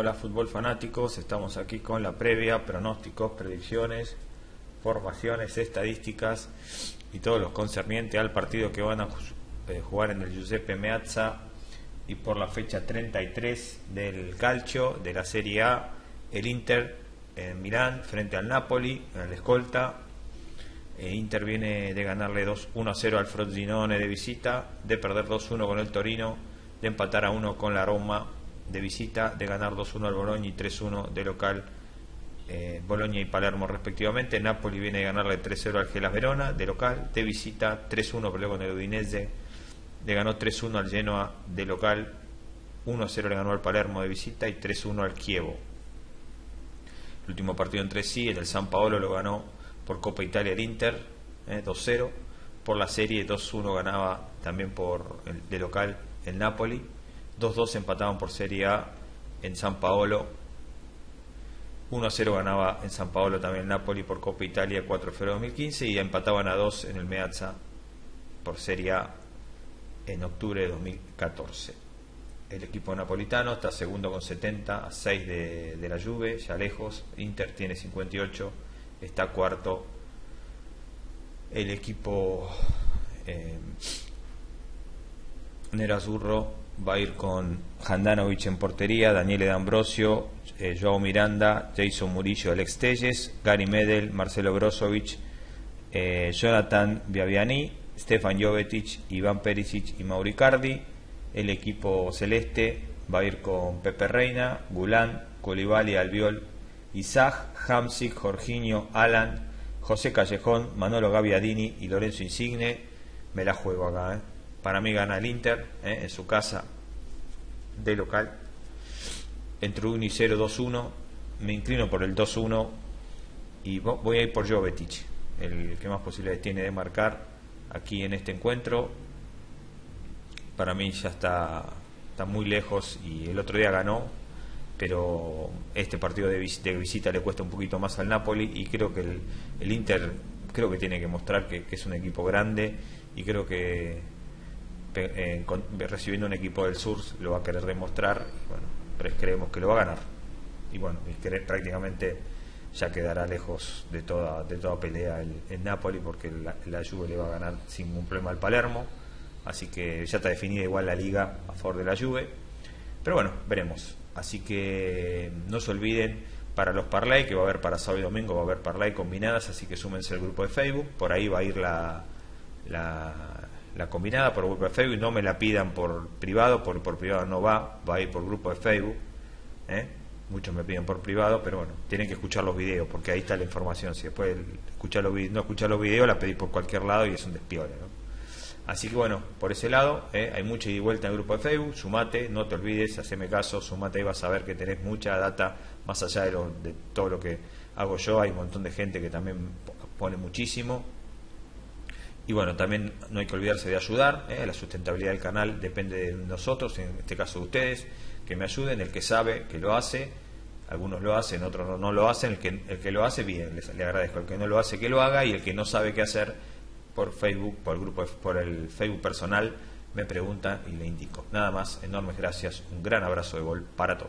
Hola Fútbol Fanáticos, estamos aquí con la previa, pronósticos, predicciones, formaciones, estadísticas y todo lo concerniente al partido que van a jugar en el Giuseppe Meazza y por la fecha 33 del calcio de la Serie A, el Inter en Milán frente al Napoli, al escolta. Inter viene de ganarle 1-0 al Frosinone de visita, de perder 2-1 con el Torino, de empatar a 1 con la Roma de visita, de ganar 2-1 al Bologna y 3-1 de local, Bologna y Palermo respectivamente. Napoli viene de ganarle 3-0 al Hellas Verona de local, de visita 3-1 peleó con el Udinese, le ganó 3-1 al Genoa de local, 1-0 le ganó al Palermo de visita y 3-1 al Chievo. El último partido entre sí, el del San Paolo, lo ganó por Copa Italia el Inter, 2-0, por la serie 2-1 ganaba también por de local el Napoli, 2-2 empataban por Serie A en San Paolo, 1-0 ganaba en San Paolo también el Napoli por Copa Italia 4 de febrero de 2015, y empataban a 2 en el Meazza por Serie A en octubre de 2014. El equipo napolitano está segundo con 70 a 6 de la Juve, ya lejos. Inter tiene 58, está cuarto. El equipo nerazzurro va a ir con Handanovic en portería, Daniele D'Ambrosio, Joao Miranda, Jason Murillo, Alex Telles, Gary Medel, Marcelo Brozovic, Jonathan Biaviani, Stefan Jovetic, Iván Perisic y Mauricardi. El equipo celeste va a ir con Pepe Reina, Goulam, Koulibaly, Albiol, Isaac, Hamsik, Jorginho, Alan, José Callejón, Manolo Gabbiadini y Lorenzo Insigne. Me la juego acá, Para mí gana el Inter, en su casa de local, entre 1 y 0, 2-1. Me inclino por el 2-1 y voy a ir por Jovetic, el que más posibilidades tiene de marcar aquí en este encuentro. Para mí ya está muy lejos, y el otro día ganó, pero este partido de visita le cuesta un poquito más al Napoli, y creo que el Inter creo que tiene que mostrar que es un equipo grande, y creo que recibiendo un equipo del sur lo va a querer demostrar. Bueno, pero creemos que lo va a ganar, y bueno, prácticamente ya quedará lejos de toda pelea el Napoli, porque la Juve le va a ganar sin ningún problema al Palermo, así que ya está definida igual la liga a favor de la Juve, pero bueno, veremos. Así que no se olviden, para los parlay que va a haber para sábado y domingo, va a haber parlay combinadas, así que súmense al grupo de Facebook, por ahí va a ir la combinada por grupo de Facebook. No me la pidan por privado, porque por privado no va a ir por grupo de Facebook, muchos me piden por privado, pero bueno, tienen que escuchar los videos, porque ahí está la información. Si después no escuchar los videos, la pedís por cualquier lado y es un despiole, Así que bueno, por ese lado, hay mucha ida y vuelta en el grupo de Facebook. Sumate, no te olvides, haceme caso, sumate, y vas a ver que tenés mucha data, más allá de todo lo que hago yo. Hay un montón de gente que también pone muchísimo. Y bueno, también no hay que olvidarse de ayudar, la sustentabilidad del canal depende de nosotros, en este caso de ustedes, que me ayuden. El que sabe, que lo hace, algunos lo hacen, otros no lo hacen, el que lo hace, bien, le agradezco. El que no lo hace, que lo haga, y el que no sabe qué hacer, por Facebook, por el Facebook personal, me pregunta y le indico. Nada más, enormes gracias, un gran abrazo de gol para todos.